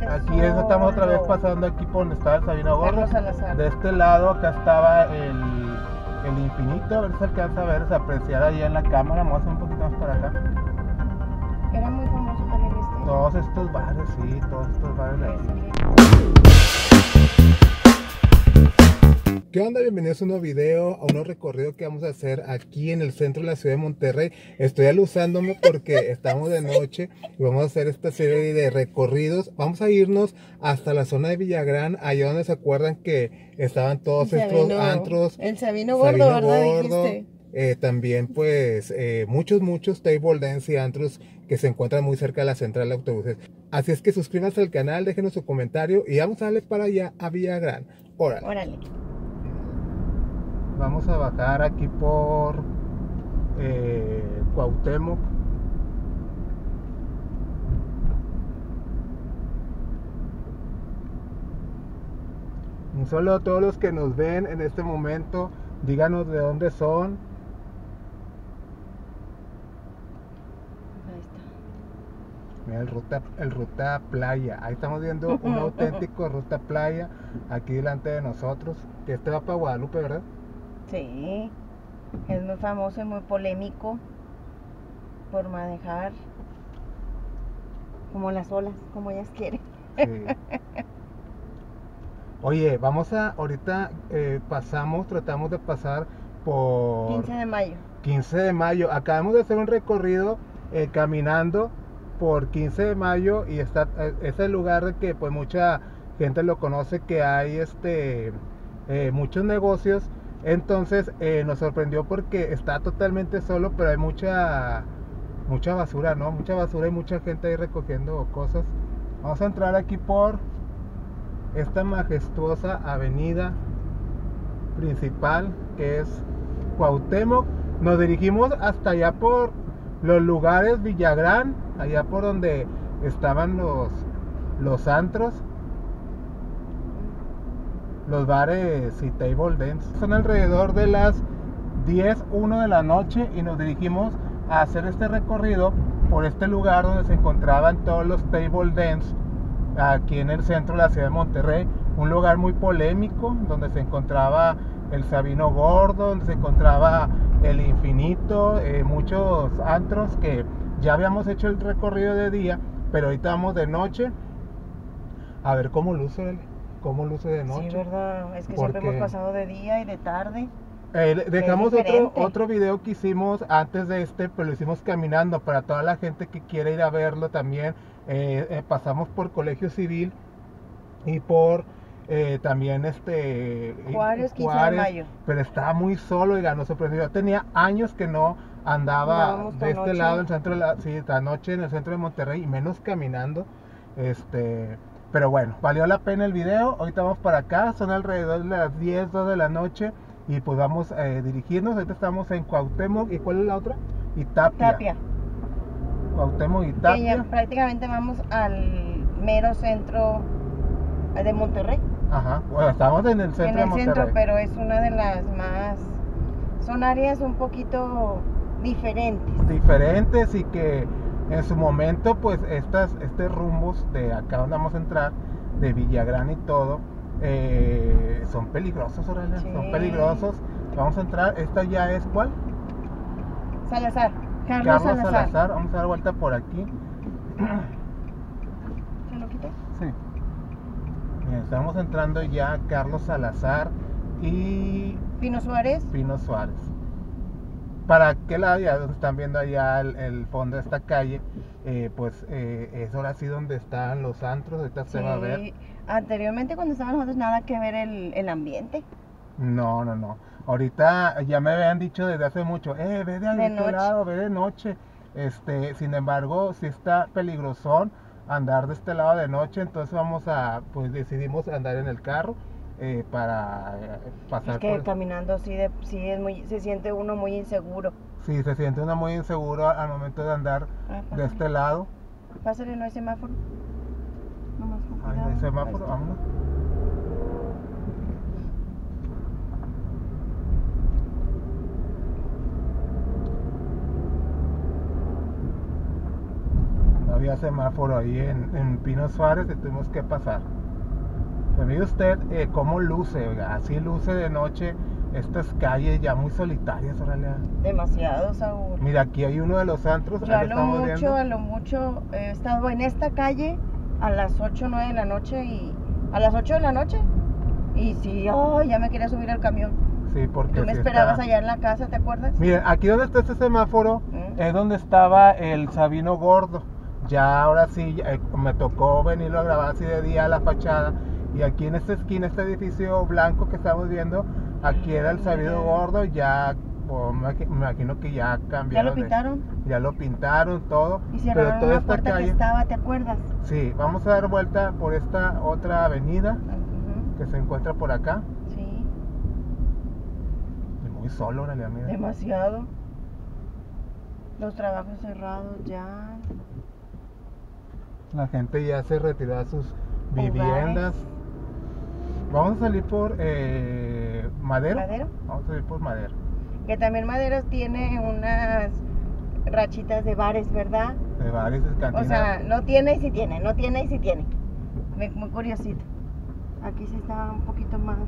Montes. Aquí es, estamos otra vez pasando aquí por donde estaba el Sabino Gordo. De este lado acá estaba el infinito, a ver si alcanza a ver, se apreciar ahí en la cámara. Vamos a hacer un poquito más para acá. Era muy famoso también este. Todos estos bares, sí, todos estos bares de aquí. ¿Qué onda? Bienvenidos a un nuevo video, a un nuevo recorrido que vamos a hacer aquí en el centro de la ciudad de Monterrey. Estoy aluzándome porque estamos de noche y vamos a hacer esta serie de recorridos. Vamos a irnos hasta la zona de Villagrán, allá donde se acuerdan que estaban todos estos antros. El Sabino Gordo, ¿verdad? Dijiste. También pues muchos table dance y antros que se encuentran muy cerca de la central de autobuses. Así es que suscríbanse al canal, déjenos su comentario y vamos a darle para allá a Villagrán. Órale. Órale. Vamos a bajar aquí por Cuauhtémoc. Solo a todos los que nos ven en este momento, díganos de dónde son. Ahí está. Mira, el ruta playa. Ahí estamos viendo un auténtico ruta playa aquí delante de nosotros. Que este va para Guadalupe, ¿verdad? Sí, es muy famoso y muy polémico por manejar como las olas, como ellas quieren. Sí. Oye, vamos a, ahorita tratamos de pasar por... 15 de mayo. 15 de mayo, acabamos de hacer un recorrido caminando por 15 de mayo y está, es el lugar de que pues mucha gente lo conoce, que hay muchos negocios. Entonces nos sorprendió porque está totalmente solo, pero hay mucha basura, ¿no? Mucha basura y mucha gente ahí recogiendo cosas. Vamos a entrar aquí por esta majestuosa avenida principal que es Cuauhtémoc. Nos dirigimos hasta allá por los lugares Villagrán, allá por donde estaban los antros, los bares y table dance. Son alrededor de las 10:01 de la noche y nos dirigimos a hacer este recorrido por este lugar donde se encontraban todos los table dance aquí en el centro de la ciudad de Monterrey. Un lugar muy polémico donde se encontraba el Sabino Gordo, donde se encontraba el Infinito, muchos antros que ya habíamos hecho el recorrido de día, pero ahorita vamos de noche a ver cómo luce él. Cómo luce de noche. Sí, verdad, es que porque siempre hemos pasado de día y de tarde. Dejamos otro video que hicimos antes de este, pero lo hicimos caminando para toda la gente que quiere ir a verlo también. Pasamos por Colegio Civil y por también Juárez, 15 de mayo. Pero estaba muy solo y ganó sorprendido. Yo tenía años que no andaba de este lado, el centro de la, sí, esta noche en el centro de Monterrey y menos caminando. Pero bueno, valió la pena el video. Ahorita vamos para acá, son alrededor de las 10, 2 de la noche. Y pues vamos a dirigirnos. Ahorita estamos en Cuauhtémoc. ¿Y cuál es la otra? Y Tapia. Cuauhtémoc y Tapia. Y ya prácticamente vamos al mero centro de Monterrey. Ajá, bueno, estamos en el centro de Monterrey. En el centro, pero es una de las más... Son áreas un poquito diferentes. Diferentes y que... En su momento, pues, estos rumbos de acá donde vamos a entrar, de Villagrán y todo, son peligrosos, Aurelia, sí. Son peligrosos. Vamos a entrar, esta ya es, ¿cuál? Salazar, Carlos Salazar. Vamos a dar vuelta por aquí. ¿Se lo quité? Sí. Bien, estamos entrando ya a Carlos Salazar y... Pino Suárez. Para aquel lado, ya están viendo allá el fondo de esta calle, es ahora sí donde están los antros, ahorita sí, se va a ver. Anteriormente cuando estábamos nosotros nada que ver el ambiente. No. Ahorita ya me habían dicho desde hace mucho, ve de noche. Lado, ve de noche. Sin embargo, sí está peligrosón andar de este lado de noche, entonces decidimos andar en el carro. Para pasar. Es que caminando sí es muy, se siente uno muy inseguro. Sí, se siente uno muy inseguro al momento de andar de este lado. Pásale, no hay semáforo. No hay semáforo, vámonos. había semáforo ahí en Pino Suárez y tuvimos que pasar. Pero mire usted cómo luce, oiga, así luce de noche estas calles ya muy solitarias, órale. Demasiado, Saúl. Mira, aquí hay uno de los antros. Yo a lo mucho he estado en esta calle a las 8 o 9 de la noche y... A las 8 de la noche. Y sí, oh, ya me quería subir al camión. Sí, porque... Tú me esperabas allá en la casa, ¿te acuerdas? Mira, aquí donde está este semáforo es donde estaba el Sabino Gordo. Ya ahora sí, me tocó venirlo a grabar así de día a la fachada. Y aquí en esta esquina, este edificio blanco que estamos viendo, aquí era el Sabino Gordo. Ya, pues, me imagino que ya cambiaron. ¿Ya lo pintaron? Ya lo pintaron, todo. Y cerraron toda esta puerta que estaba, ¿te acuerdas? Sí, vamos a dar vuelta por esta otra avenida que se encuentra por acá. Sí. Y muy solo, órale, amiga. Demasiado. Los trabajos cerrados ya. La gente ya se retiró a sus viviendas. Vamos a salir por Madero. ¿Madero? Vamos a salir por Madero. Que también Madero tiene unas rachitas de bares, ¿verdad? De bares, de cantinas. O sea, no tiene y sí tiene, no tiene y sí tiene. Muy curiosito. Aquí se está un poquito más.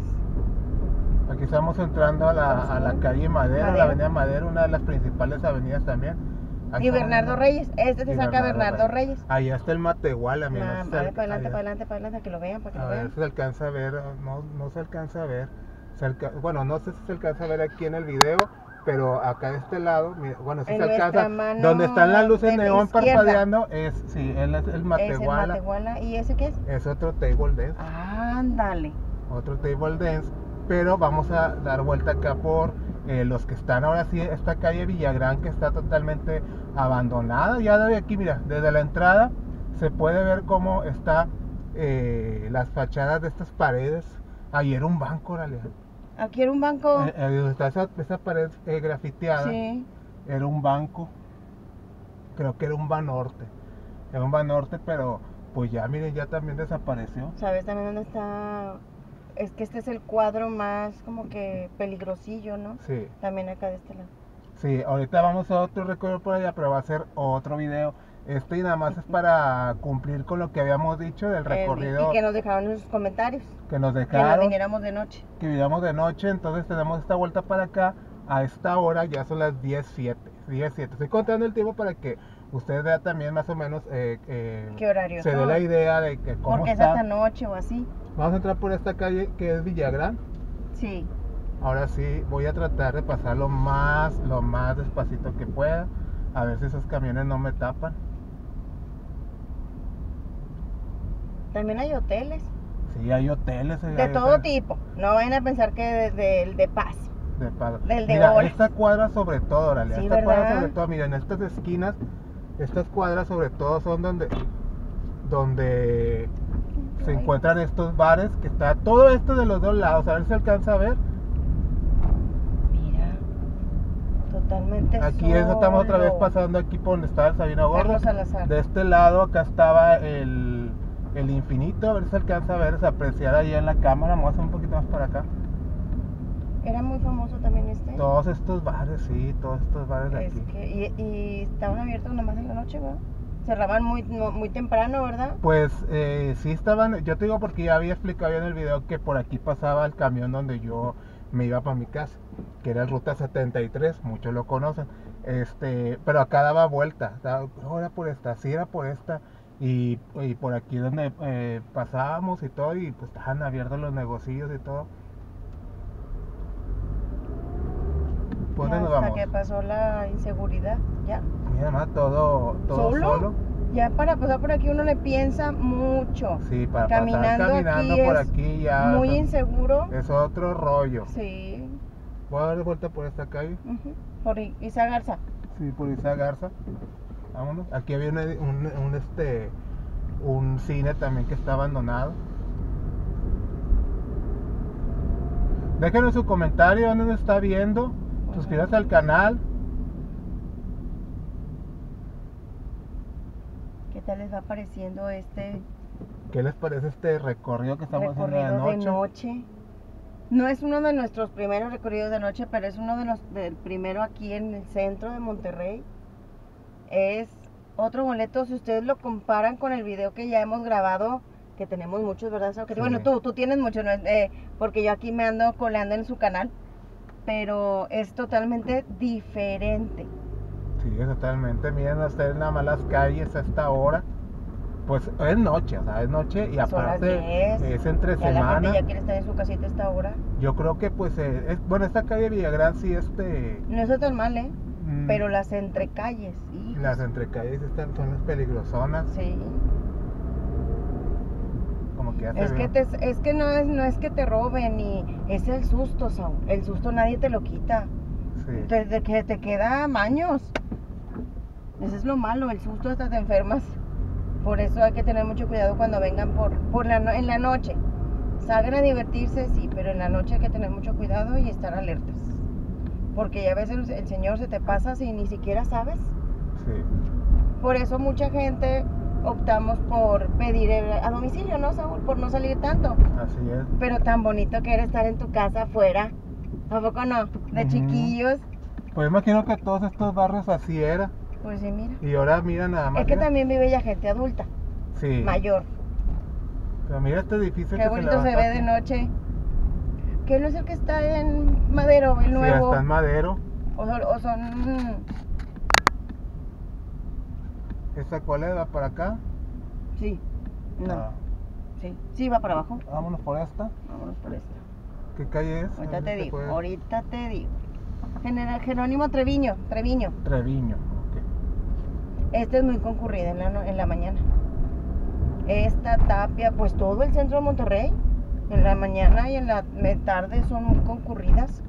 Aquí estamos entrando a la calle Madero, a la avenida Madero, una de las principales avenidas también. Aquí y Bernardo Reyes, este se saca Bernardo Reyes. Allá está el Matehuala, mira. Nah, vale, para adelante, allá. para adelante, que lo vean, para que lo vean. A ver si se alcanza a ver, no se alcanza a ver. Bueno, no sé si se alcanza a ver aquí en el video, pero acá de este lado, mira, bueno, si se alcanza, donde están las luces neón parpadeando, es el Matehuala. Es el Matehuala. ¿Y ese qué es? Es otro table dance. Ándale. Otro table dance, pero vamos a dar vuelta acá por los que están ahora sí, esta calle Villagrán que está totalmente abandonada. Ya de aquí, mira, desde la entrada se puede ver cómo están las fachadas de estas paredes. Ahí era un banco, órale. Aquí era un banco. Está esa pared grafiteada. Sí. Era un banco. Creo que era un Banorte. Era un Banorte, pero pues ya, miren, ya también desapareció. ¿Sabes también dónde está? Es que este es el cuadro más como que peligrosillo, ¿no? Sí. También acá de este lado. Sí, ahorita vamos a otro recorrido por allá, pero va a ser otro video. Este nada más es para cumplir con lo que habíamos dicho del recorrido. Y que nos dejaron en sus comentarios. Que nos dejaron. Que nos viniéramos de noche. Que viniéramos de noche, entonces tenemos esta vuelta para acá. A esta hora ya son las 10:07. Estoy contando el tiempo para que ustedes vean también más o menos ¿qué horario? Se dé la idea de que cómo porque está. Es hasta noche o así. Vamos a entrar por esta calle que es Villagrán. Sí. Ahora sí, voy a tratar de pasar lo más despacito que pueda. A ver si esos camiones no me tapan. También hay hoteles. Sí, hay hoteles. De todo tipo. No vayan a pensar que desde el de Paz. De Paz. Del de Mira, esta cuadra sobre todo, órale. Sí, esta cuadra sobre todo, miren, estas esquinas, estas cuadras sobre todo son donde se encuentran estos bares, que está todo esto de los dos lados. A ver si alcanza a ver. Totalmente aquí solo. Estamos otra vez pasando aquí por donde estaba el Sabino Gordo. De este lado acá estaba el infinito. A ver si alcanza a ver, se apreciar ahí en la cámara. Vamos a hacer un poquito más para acá. Era muy famoso también este. Todos estos bares, sí, todos estos bares de aquí. Que, y estaban abiertos nomás en la noche, ¿verdad? Cerraban muy temprano, ¿verdad? Pues sí estaban. Yo te digo porque ya había explicado en el video que por aquí pasaba el camión donde yo me iba para mi casa, que era Ruta 73, muchos lo conocen, pero acá daba vuelta, era por esta, sí era por esta, y por aquí donde pasábamos y todo, y pues estaban abiertos los negocios y todo. ¿Dónde nos vamos? Hasta que pasó la inseguridad, ya. Y además todo solo. Ya para pasar por aquí uno le piensa mucho. Sí, para caminando aquí por aquí ya. Muy inseguro. Es otro rollo. Sí. Voy a dar vuelta por esta calle. Por Isa Garza. Sí, por Isa Garza. Vámonos. Aquí había un cine también que está abandonado. Déjenos su comentario dónde nos está viendo. Suscríbase al canal. ¿Qué tal les va pareciendo este? ¿Qué les parece este recorrido que estamos haciendo de noche? No es uno de nuestros primeros recorridos de noche, pero es uno de los del primero aquí en el centro de Monterrey. Es otro boleto, si ustedes lo comparan con el video que ya hemos grabado, que tenemos muchos, ¿verdad? Sí. Bueno, tú tienes muchos, porque yo aquí me ando coleando en su canal, pero es totalmente diferente. Sí, es totalmente, miren ustedes nada más las calles a esta hora, pues es noche, o sea, es noche y aparte es entre semana. La gente ya quiere estar en su casita a esta hora. Yo creo que pues, bueno, esta calle de Villagrán sí no está tan mal, pero las entrecalles. Hijos. Las entrecalles son las peligrosonas. Sí. Es que no es que te roben, y es el susto, Saúl. El susto nadie te lo quita. Sí. Te queda maños. Eso es lo malo, el susto, hasta te enfermas. Por eso hay que tener mucho cuidado cuando vengan en la noche. Salgan a divertirse, sí, pero en la noche hay que tener mucho cuidado y estar alertas. Porque ya a veces el señor se te pasa si ni siquiera sabes. Sí. Por eso mucha gente optamos por pedir a domicilio, ¿no, Saúl? Por no salir tanto. Así es. Pero tan bonito que era estar en tu casa afuera. ¿A poco no? De chiquillos. Pues imagino que todos estos barrios así era. Pues sí, mira. Y ahora mira nada más. Es que también vive ya gente adulta. Sí. Mayor. Pero mira este edificio. Qué bonito se ve de noche. ¿Qué no es el que está en Madero, el nuevo? Sí, está en Madero. O son... ¿Esta cuál es? ¿Va para acá? Sí. No. Ah. Sí. Sí, va para abajo. Vámonos por esta. Vámonos por esta. ¿Qué calle es? Ahorita te digo. Ahorita te digo. Jerónimo Treviño. Treviño. Esta es muy concurrida en la mañana. Esta, Tapia, pues todo el centro de Monterrey, en la mañana y en la tarde son muy concurridas.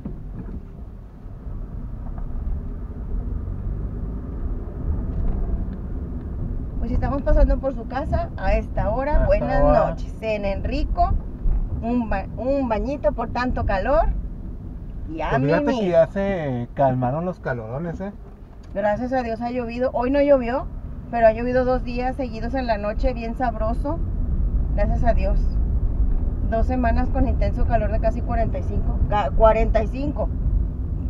Pues estamos pasando por su casa a esta hora. Buenas noches, en Enrico, un bañito por tanto calor. Y a mí fíjate que ya se calmaron los calorones, Gracias a Dios ha llovido. Hoy no llovió, pero ha llovido 2 días seguidos en la noche, bien sabroso. Gracias a Dios. 2 semanas con intenso calor de casi 45.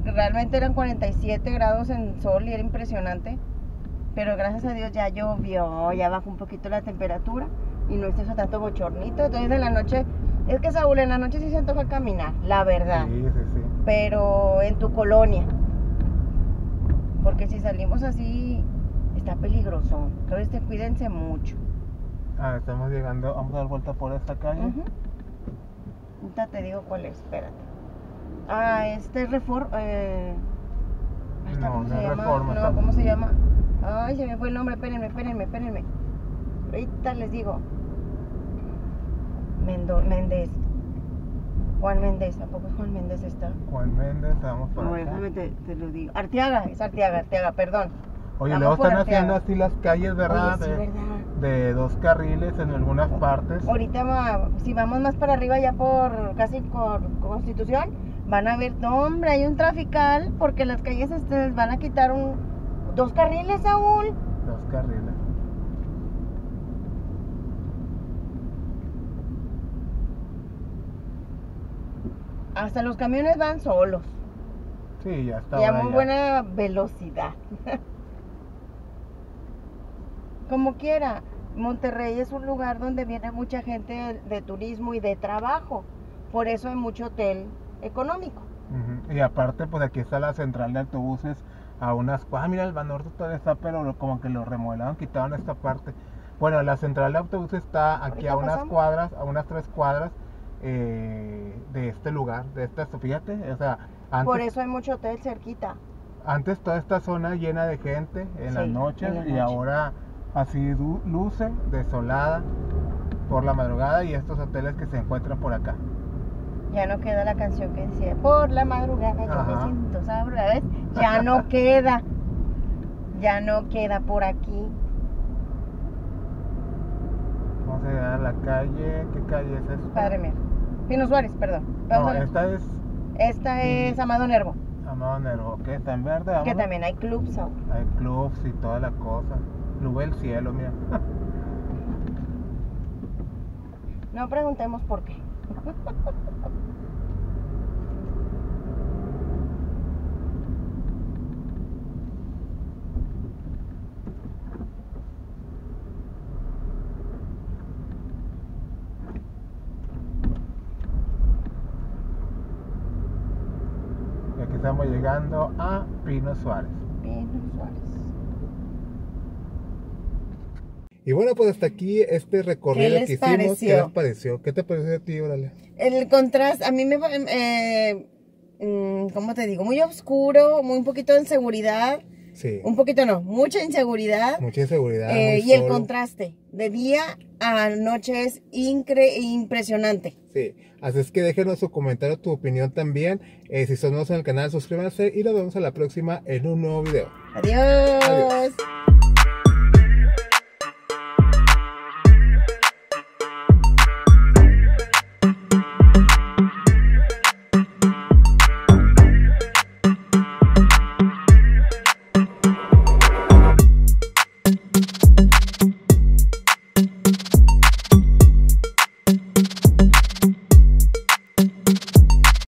Realmente eran 47 grados en sol y era impresionante. Pero gracias a Dios ya llovió, ya bajó un poquito la temperatura y no está tanto bochornito. Entonces en la noche, es que Saúl, en la noche sí se antoja caminar, la verdad. Sí. Pero en tu colonia. Porque si salimos así, está peligroso. Entonces, cuídense mucho. Estamos llegando. Vamos a dar vuelta por esta calle. Ahorita te digo cuál es. Espérate. Este es Reforma. ¿Cómo se llama? Ay, se me fue el nombre. Espérenme. Ahorita les digo. Méndez. Juan Méndez, tampoco es Juan Méndez esta. Juan Méndez, vamos por acá. Déjame te lo digo. Arteaga, perdón. Oye, luego están haciendo así las calles, ¿verdad? Oye, sí, ¿verdad? De 2 carriles en algunas partes. Ahorita, si vamos más para arriba, ya casi por Constitución, van a ver, no, hombre, hay un trafical, porque las calles les van a quitar 2 carriles, Saúl. 2 carriles. Hasta los camiones van solos. Sí, ya está. Y a muy buena velocidad. Como quiera, Monterrey es un lugar donde viene mucha gente de turismo y de trabajo. Por eso hay mucho hotel económico. Y aparte, pues aquí está la central de autobuses a unas... mira, el Banorte todavía está, pero como que lo remodelaron, quitaron esta parte. Bueno, la central de autobuses está aquí a unas cuadras, a unas 3 cuadras. De este lugar, fíjate, o sea, antes, por eso hay mucho hotel cerquita. Antes toda esta zona llena de gente en las noches, y ahora así luce desolada por la madrugada, y estos hoteles que se encuentran por acá. Ya no queda la canción que decía, por la madrugada yo me siento sabrosa, ¿ves? Ya no queda, por aquí. Vamos a llegar a la calle, ¿qué calle es esta? Padre mío. Pino Suárez, perdón. No, esta es Amado Nervo. Amado Nervo, que está en verde. Que también hay clubs. Hay clubs y toda la cosa. Club El Cielo, mira. No preguntemos por qué. estamos llegando a Pino Suárez. Pino Suárez. Y bueno, pues hasta aquí este recorrido que hicimos. ¿Qué les pareció? ¿Qué te pareció a ti, Oralia? El contraste, a mí me... ¿cómo te digo? Muy oscuro, muy un poquito de inseguridad. Sí. Un poquito no, mucha inseguridad. Mucha inseguridad. Y el contraste, de día a noche es impresionante. Sí, así es que déjenos su comentario, tu opinión también. Si son nuevos en el canal, suscríbanse y nos vemos a la próxima en un nuevo video. Adiós. Adiós.